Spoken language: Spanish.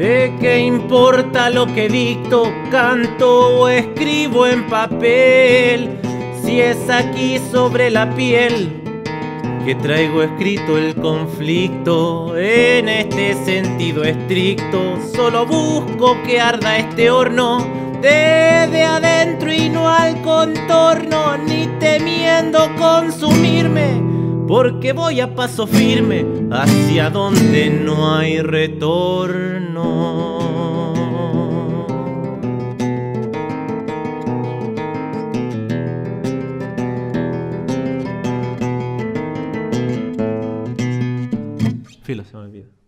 ¿De qué importa lo que dicto, canto o escribo en papel? Si es aquí sobre la piel que traigo escrito el conflicto. En este sentido estricto, solo busco que arda este horno desde adentro y no al contorno, ni temiendo consumirme, porque voy a paso firme hacia donde no hay retorno. Filo, se me olvida.